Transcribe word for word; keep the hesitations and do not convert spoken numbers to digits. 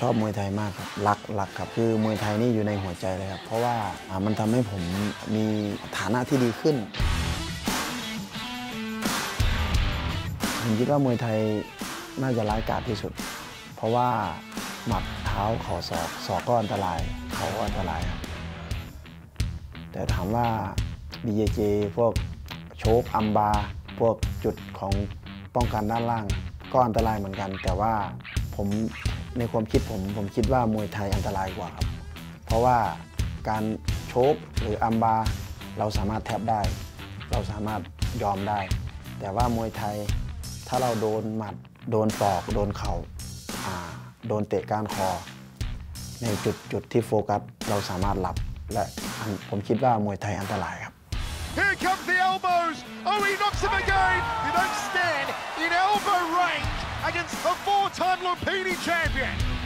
ชอบมวยไทยมากครับรักรักครับคือมวยไทยนี่อยู่ในหัวใจเลยครับเพราะว่ามันทำให้ผมมีฐานะที่ดีขึ้นผมคิดว่ามวยไทยน่าจะร้ายกาจที่สุดเพราะว่าหมัดเท้าเข่าศอกศอกก็อันตรายเข่าก็อันตรายครับแต่ถามว่า บี เจ เจ พวกโชคอัมบาพวกจุดของป้องกันด้านล่างก็อันตรายเหมือนกันแต่ว่าผมในความคิดผมผมคิดว่ามวยไทยอันตรายกว่าครับเพราะว่าการโชคหรืออัมบาเราสามารถแทบได้เราสามารถยอมได้แต่ว่ามวยไทยถ้าเราโดนหมัดโดนตอกโดนเข่าโดนเตะก้านคอในจุดจุดที่โฟกัสเราสามารถรับและผมคิดว่ามวยไทยอันตรายครับ Here comes the elbows. Oh, he knocks him again. You don't stand in elbow range against the four-time Lupini champion.